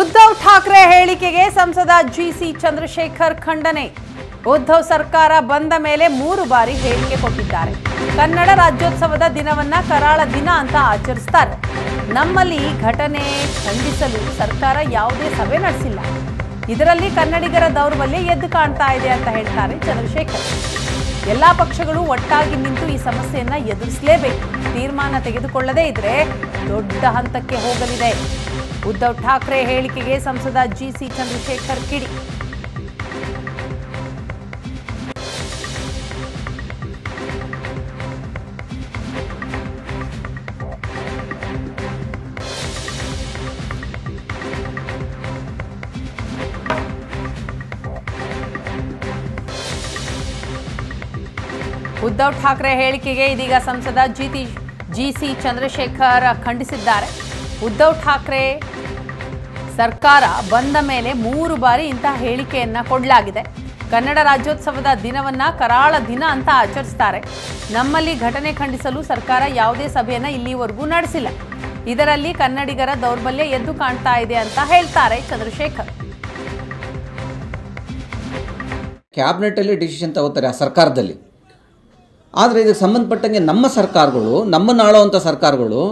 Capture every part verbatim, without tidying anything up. ಉದ್ಧವ್ ಠಾಕ್ರೆ ಹೇಳಿಕೆಗೆ ಸಂಸದ ಜಿಸಿ ಚಂದ್ರಶೇಖರ್ ಖಂಡನೆ। उद्धव सरकार बंद मेले ಮೂರು ಬಾರಿ ಹೇಳಿಕೆ ಕೊಟ್ಟಿದ್ದಾರೆ। ಕನ್ನಡ ರಾಜ್ಯೋತ್ಸವದ ದಿನವನ್ನ ಕರಾಳ ದಿನ ಅಂತ ಆಚರಿಸುತ್ತಾರೆ। ನಮ್ಮಲ್ಲಿ ಘಟನೆ ಖಂಡಿಸಲು ಸರ್ಕಾರ ಯಾವುದೇ ಸಭೆ ನಡೆಸಿಲ್ಲ, ಇದರಲ್ಲಿ ಕನ್ನಡಿಗರ ದೌರ್ಬಲ್ಯ ಎದ್ದು ಕಾಣ್ತಾ ಇದೆ ಅಂತ ಹೇಳ್ತಾರೆ ಚಂದ್ರಶೇಖರ್। ಎಲ್ಲಾ ಪಕ್ಷಗಳು ಒಟ್ಟಾಗಿ ನಿಂತು ಈ ಸಮಸ್ಯೆಯನ್ನ ಎದುರಿಸಲೇಬೇಕು, ನಿರ್ಧಾರ ತೆಗೆದುಕೊಳ್ಳದೇ ಇದ್ರೆ ದೊಡ್ಡ ಹಂತಕ್ಕೆ ಹೋಗಲಿದೆ। ಉದ್ಧವ್ ಠಾಕ್ರೆ ಹೇಳಿಕೆಗೆ ಸಂಸದ ಜಿಸಿ ಚಂದ್ರಶೇಖರ್ ಕಿಡಿ। ಉದ್ಧವ್ ಠಾಕ್ರೆ ಹೇಳಿಕೆಗೆ ಇದೀಗ ಸಂಸದ ಜಿಸಿ ಚಂದ್ರಶೇಖರ್ ಖಂಡಿಸಿದ್ದಾರೆ। ಉದ್ಧವ್ ಠಾಕ್ರೆ ಸರ್ಕಾರ ಬಂದ ಮೇಲೆ ಮೂರು ಬಾರಿ ಇಂತ ಹೇಳಿಕೆಯನ್ನ ಕೊಡಲಾಗಿದೆ। ಕನ್ನಡ ರಾಜ್ಯೋತ್ಸವದ ದಿನವನ್ನ ಕರಾಳ ದಿನ ಅಂತ ಆಚರಿಸುತ್ತಾರೆ। ನಮ್ಮಲ್ಲಿ ಘಟನೆ ಖಂಡಿಸಲು ಸರ್ಕಾರ ಯಾವುದೇ ಸಭೆಯನ್ನ ಇಲ್ಲಿವರೆಗೂ ನಡೆಸಿಲ್ಲ, ಇದರಲ್ಲಿ ಕನ್ನಡಿಗರ ದೌರ್ಬಲ್ಯ ಎದ್ದು ಕಾಣ್ತಾ ಇದೆ ಅಂತ ಹೇಳ್ತಾರೆ ಚಂದ್ರಶೇಖರ್। ಕ್ಯಾಬಿನೆಟ್ ಅಲ್ಲಿ ಡಿಸಿಷನ್ ತಗೋತಾರೆ ಸರ್ಕಾರದಲ್ಲಿ, ಆದರೆ ಇದಕ್ಕೆ ಸಂಬಂಧಪಟ್ಟಂಗೆ ನಮ್ಮ ಸರ್ಕಾರಗಳು, ನಮ್ಮನ್ನು ಆಳುವಂಥ ಸರ್ಕಾರಗಳು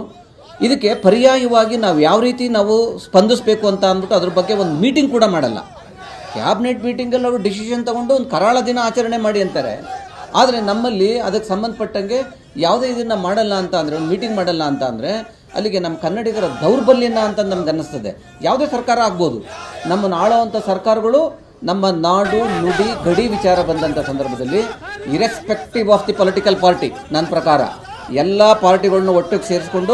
ಇದಕ್ಕೆ ಪರ್ಯಾಯವಾಗಿ ನಾವು ಯಾವ ರೀತಿ ನಾವು ಸ್ಪಂದಿಸಬೇಕು ಅಂತ ಅಂದ್ಬಿಟ್ಟು ಅದ್ರ ಬಗ್ಗೆ ಒಂದು ಮೀಟಿಂಗ್ ಕೂಡ ಮಾಡಲ್ಲ। ಕ್ಯಾಬಿನೆಟ್ ಮೀಟಿಂಗಲ್ಲಿ ಅವರು ಡಿಸಿಷನ್ ತಗೊಂಡು ಒಂದು ಕರಾಳ ದಿನ ಆಚರಣೆ ಮಾಡಿ ಅಂತಾರೆ, ಆದರೆ ನಮ್ಮಲ್ಲಿ ಅದಕ್ಕೆ ಸಂಬಂಧಪಟ್ಟಂಗೆ ಯಾವುದೇ ಇದನ್ನು ಮಾಡಲ್ಲ ಅಂತ ಅಂದರೆ, ಒಂದು ಮೀಟಿಂಗ್ ಮಾಡಲ್ಲ ಅಂತ ಅಂದರೆ ಅಲ್ಲಿಗೆ ನಮ್ಮ ಕನ್ನಡಿಗರ ದೌರ್ಬಲ್ಯನ ಅಂತ ನಮ್ಗೆ ಅನ್ನಿಸ್ತದೆ। ಯಾವುದೇ ಸರ್ಕಾರ ಆಗ್ಬೋದು, ನಮ್ಮನ್ನು ಆಳುವಂಥ ಸರ್ಕಾರಗಳು ನಮ್ಮ ನಾಡು ನುಡಿ ಗಡಿ ವಿಚಾರ ಬಂದಂಥ ಸಂದರ್ಭದಲ್ಲಿ irrespective of the political party, ನನ್ನ ಪ್ರಕಾರ ಎಲ್ಲ ಪಾರ್ಟಿಗಳನ್ನು ಒಟ್ಟಿಗೆ ಸೇರಿಸ್ಕೊಂಡು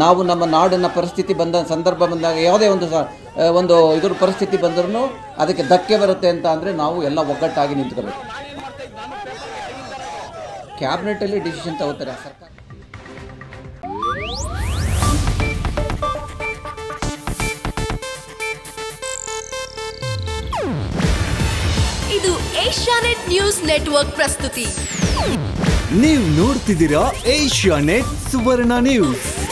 ನಾವು ನಮ್ಮ ನಾಡಿನ ಪರಿಸ್ಥಿತಿ ಬಂದ ಸಂದರ್ಭ ಬಂದಾಗ ಯಾವುದೇ ಒಂದು ಒಂದು ಇದ್ರ ಪರಿಸ್ಥಿತಿ ಬಂದ್ರೂ ಅದಕ್ಕೆ ಧಕ್ಕೆ ಬರುತ್ತೆ ಅಂತ ಅಂದರೆ ನಾವು ಎಲ್ಲ ಒಗ್ಗಟ್ಟಾಗಿ ನಿಂತ್ಕೋಬೇಕು। ಕ್ಯಾಬಿನೆಟಲ್ಲಿ ಡಿಸಿಷನ್ ತಗೋತಾರೆ ಸರ್ಕಾರ। ಇದು ಏಷ್ಯಾನೆಟ್ ನ್ಯೂಸ್ ನೆಟ್ವರ್ಕ್ ಪ್ರಸ್ತುತಿ। ನೀವು ನೋಡ್ತಿದ್ದೀರಾ ಏಷ್ಯಾನೆಟ್ ಸುವರ್ಣ ನ್ಯೂಸ್।